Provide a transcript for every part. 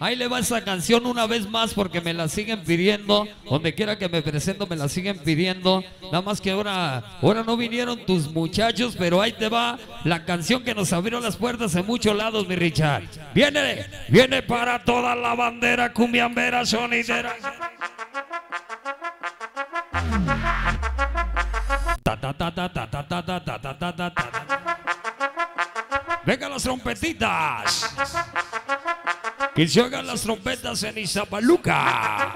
Ahí le va esa canción una vez más porque me la siguen pidiendo. Donde quiera que me presento me la siguen pidiendo. Nada más que ahora no vinieron tus muchachos, pero ahí te va la canción que nos abrió las puertas en muchos lados, mi Richard. Viene para toda la bandera cumbiambera sonidera. Ta ta ta ta ta ta ta ta ta ta ta ta. Vengan las trompetitas. Que se oigan las trompetas en Iztapaluca.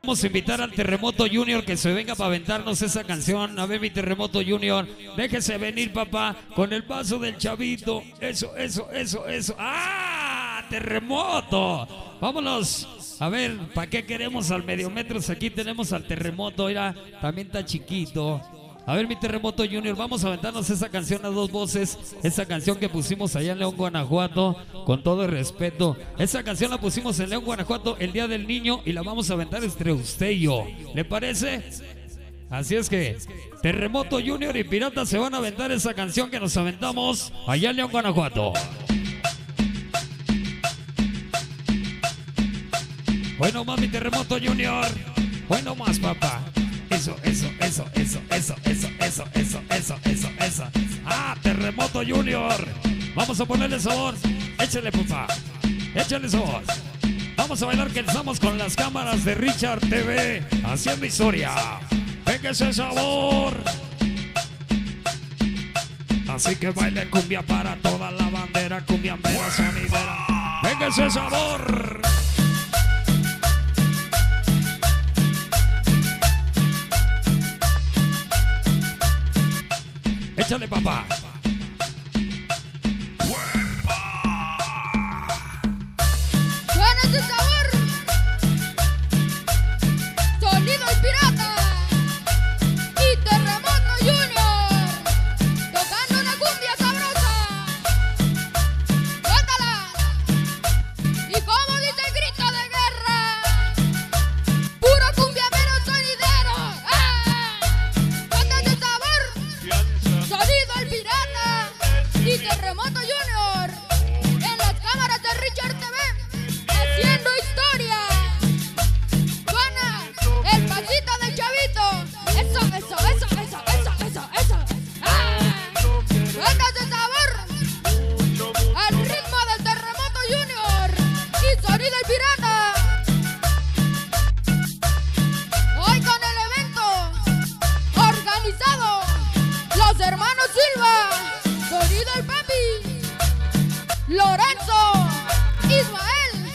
Vamos a invitar al Terremoto Junior que se venga para aventarnos esa canción. A ver, mi Terremoto Junior, déjese venir, papá, con el paso del chavito. Eso, eso, eso, eso. ¡Ah! ¡Terremoto! Vámonos. A ver, ¿para qué queremos al Mediometros? Aquí tenemos al Terremoto. Mira, también está chiquito. A ver, mi Terremoto Junior, vamos a aventarnos esa canción a dos voces. Esa canción que pusimos allá en León, Guanajuato, con todo el respeto. Esa canción la pusimos en León, Guanajuato, el Día del Niño, y la vamos a aventar entre usted y yo. ¿Le parece? Así es que Terremoto Junior y Pirata se van a aventar esa canción que nos aventamos allá en León, Guanajuato. Bueno más, mi Terremoto Junior. Bueno más, papá. Eso, eso, eso, eso, eso, eso, eso, eso, eso, eso, eso. Ah, Terremoto Junior. Vamos a ponerle sabor. Échale, papá. Échale sabor. Vamos a bailar que estamos con las cámaras de Richard TV haciendo historia. Venga ese sabor. Así que baile cumbia para toda la bandera, cumbia para sonidera. Venga ese sabor. Échale, papá. ¡Bueno, ese sabor! ¡Sonido El Pirata! ¡Y Terremoto Junior! ¡Tocando una cumbia sabrosa! ¡Bótala! ¡Y como dice el grito de guerra! ¡Puro cumbiamero sonidero! ¡Ah! ¡Bótala ese sabor! Sonido El Pirata y Terremoto Junior en las cámaras de Richard TV haciendo historia. Juana, el pasito del chavito. Eso, eso, eso, eso, eso, eso, eso. ¡Ah! ¡Cuántas de sabor! Al ritmo del Terremoto Junior y Sonido El Pirata. Hoy con el evento organizado los hermanos Silva, Sonido El Papi, Lorenzo, Ismael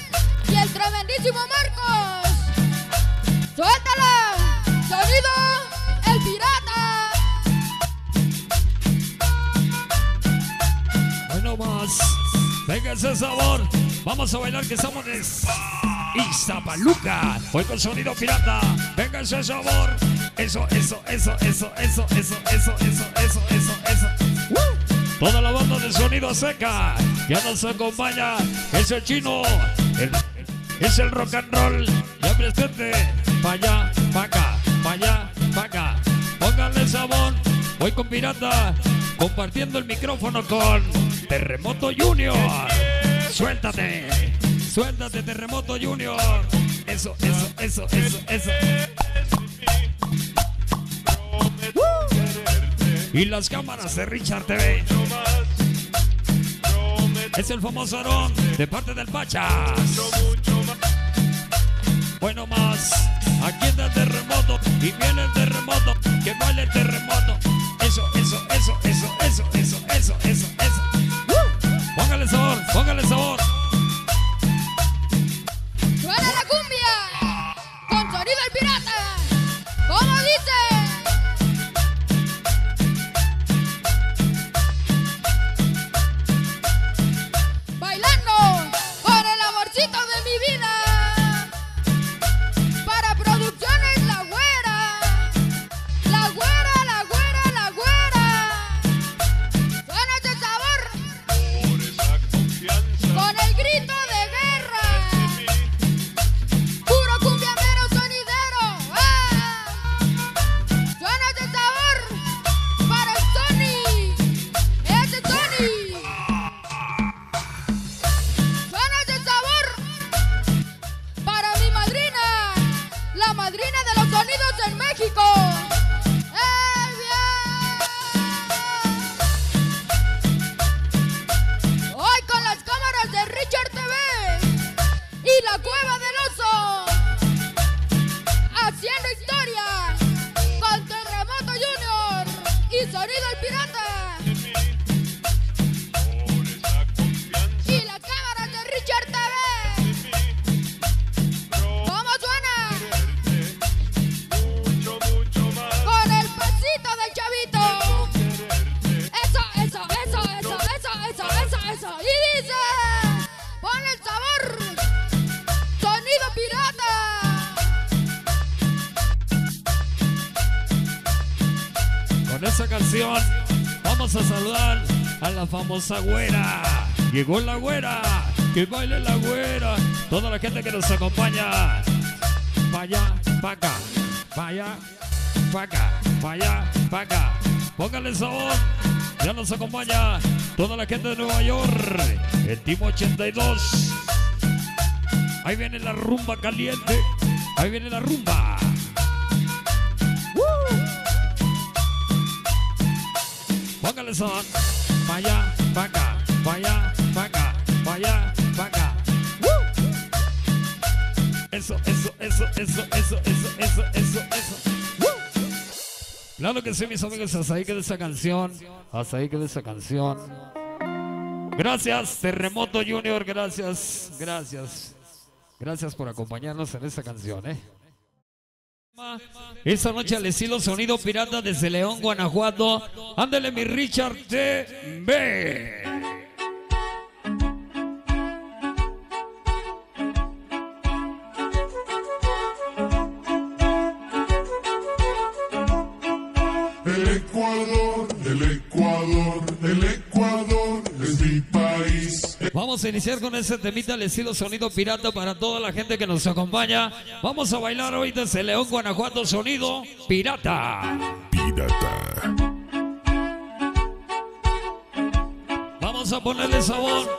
y el tremendísimo Marcos. ¡Suéltala! ¡Sonido El Pirata! Bueno más, venga ese sabor. Vamos a bailar que estamos en Iztapaluca. Hoy con Sonido Pirata. Venga ese sabor. Eso, eso, eso, eso, eso, eso, eso, eso, eso, eso, eso. Toda la banda de Sonido Seca ya nos acompaña. Es el chino, es el rock and roll. Ya presente, pa' allá, pa' acá, pa' allá, pa' acá. Pónganle sabor. Voy con Pirata, compartiendo el micrófono con Terremoto Junior. Suéltate, suéltate, Terremoto Junior. Eso, eso, eso, eso, eso. Y las cámaras de Richard TV. Es el famoso Aarón de parte del Pachas. Bueno más, aquí está el Terremoto y viene el Terremoto, que vale el Terremoto. Eso, eso, eso, eso, eso, eso, eso, eso, eso. Póngale sabor, póngale sabor. ¡Suena la cumbia! ¡Con Sonido El Pirata! ¿Cómo dice? canción vamos a saludar a la famosa güera. Llegó la güera, que baile la güera. Toda la gente que nos acompaña. Vaya, pa' acá, vaya, pa' acá, vaya, pa' acá. Póngale sabor. Ya nos acompaña toda la gente de Nueva York. El Team 82. Ahí viene la rumba caliente. Ahí viene la rumba. Póngale sabor. Vaya, pa' acá, vaya, pa' acá, vaya, pa' acá. Eso, eso, eso, eso, eso, eso, eso, eso, eso. Claro que sí, mis amigos, hasta ahí queda esa canción. Hasta ahí queda esa canción. Gracias, Terremoto Junior, gracias, gracias. Gracias por acompañarnos en esta canción, ¿eh? Esta noche al estilo Sonido Pirata desde León, Guanajuato. Ándale, mi Richard TV. Vamos a iniciar con ese temita al estilo Sonido Pirata para toda la gente que nos acompaña. Vamos a bailar hoy desde León, Guanajuato, Sonido Pirata. Pirata. Vamos a ponerle sabor.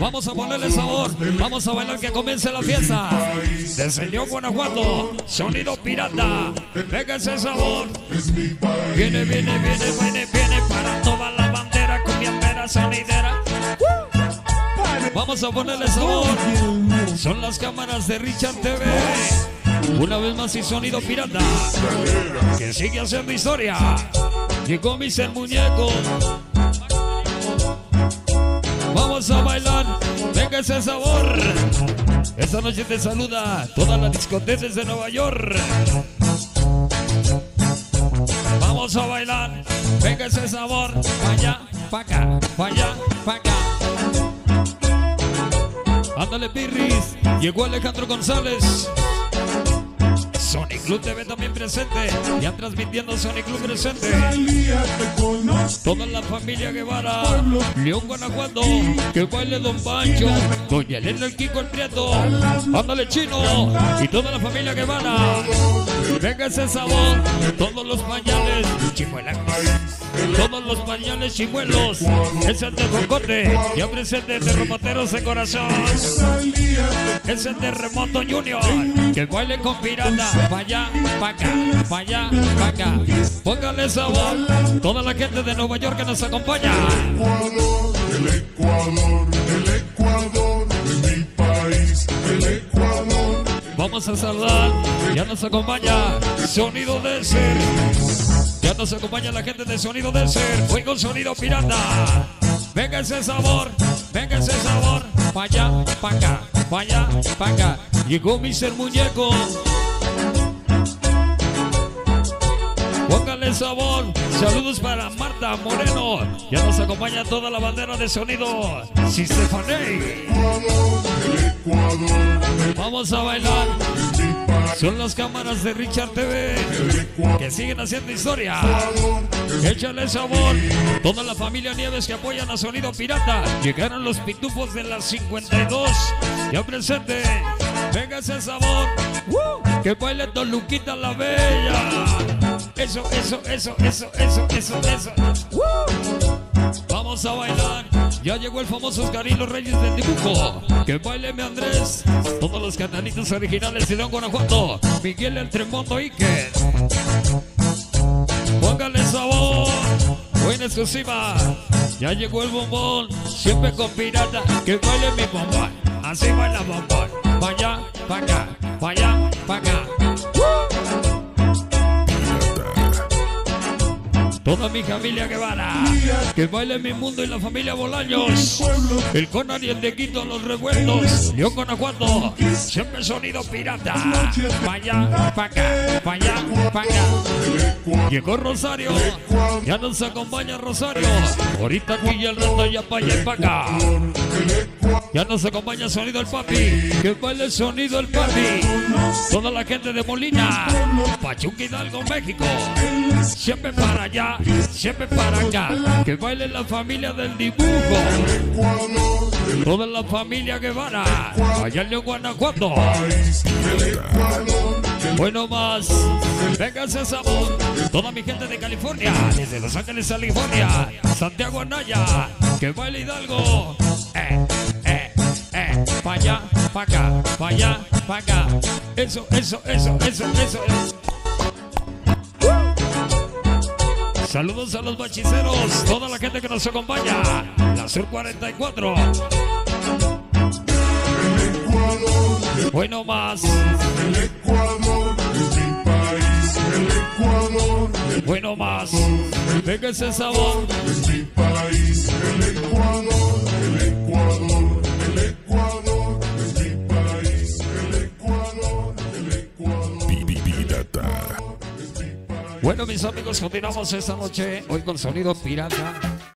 Vamos a ponerle sabor. Vamos a bailar que comience la fiesta. Desde León, Guanajuato, Sonido Pirata. Venga ese sabor. Viene, viene, viene, viene, viene para toda la bandera con mi ambera sonidera. Vamos a ponerle sabor. Son las cámaras de Richard TV. Una vez más y Sonido Pirata, que sigue haciendo historia. Llegó Mr. Muñeco. Vamos a bailar, venga ese sabor. Esta noche te saluda todas las discotecas de Nueva York. Vamos a bailar, venga ese sabor. Vaya, pa' acá, vaya, pa' acá. Ándale, Pirris, llegó Alejandro González. Sony Club TV también presente, ya transmitiendo Sony Club presente. Toda la familia Guevara, León, Guanajuato, que baile Don Pancho, Doña Elena, el Kiko, el Prieto, ándale Chino, y toda la familia Guevara. Venga ese sabor, todos los pañales, chimuelas, todos los pañales chimuelos, ese es de Jocote, ya presente Terremoteros de Corazón, ese es Terremoto Junior, que baile con Pirata. Vaya, pa' acá, vaya, pa' acá. Póngale sabor. Toda la gente de Nueva York que nos acompaña. El Ecuador, el Ecuador, de mi país, el Ecuador. Vamos a saludar. Ya nos acompaña Sonido del Ser. Ya nos acompaña la gente de Sonido del Ser. Hoy con Sonido Pirata. Venga ese sabor, venga ese sabor. Vaya, pa' acá, vaya, pa' acá. Llegó Mr. Muñeco. Póngale sabor. Saludos para Marta Moreno. Ya nos acompaña toda la bandera de Sonido. Sistefaney. Vamos a bailar. Son las cámaras de Richard TV que siguen haciendo historia. Échale sabor. Toda la familia Nieves que apoyan a Sonido Pirata. Llegaron los pitufos de las 52. Ya presente. Venga ese sabor. Que baile Don Luquita la Bella. Eso, eso, eso, eso, eso, eso, eso. Vamos a bailar. Ya llegó el famoso Oscarín, los Reyes del Dibujo. Que baile mi Andrés. Todos los canalitos originales de León, Guanajuato. Miguel el Tremoto Iker. Póngale sabor. Buena exclusiva. Ya llegó el bombón. Siempre con Pirata. Que baile mi bombón. Así baila bombón. Vaya, pa' acá. Vaya, pa' acá. Toda mi familia Guevara, que baile mi mundo y la familia Bolaños, el Conan y el de Quito, los revueltos, León, Guanajuato, siempre Sonido Pirata. Vaya, pa' acá, vaya, pa' acá. Llegó Rosario, ya nos acompaña Rosario, ahorita aquí ya el rato ya pa' allá y pa' acá. Ya nos acompaña el Sonido El Papi, que baile el Sonido El Papi. Toda la gente de Molina, Pachuca, Hidalgo, México. Siempre para allá, siempre para acá. Que baile la familia del dibujo. Toda la familia Guevara, allá en León, Guanajuato. Bueno más, véngase sabor. Toda mi gente de California, desde Los Ángeles, California, Santiago, Anaya, que baile Hidalgo. Pa' allá, pa' acá, pa' allá, pa' acá. Eso, eso, eso, eso, eso, eso. Saludos a los bachiceros, toda la gente que nos acompaña. La Sur 44. Hoy no más. Bueno más, venga ese sabor. Es mi país, el Ecuador, el Ecuador, el Ecuador. Es mi país, el Ecuador, el Ecuador. Pirata. Bueno, mis amigos, continuamos esta noche hoy con Sonido Pirata.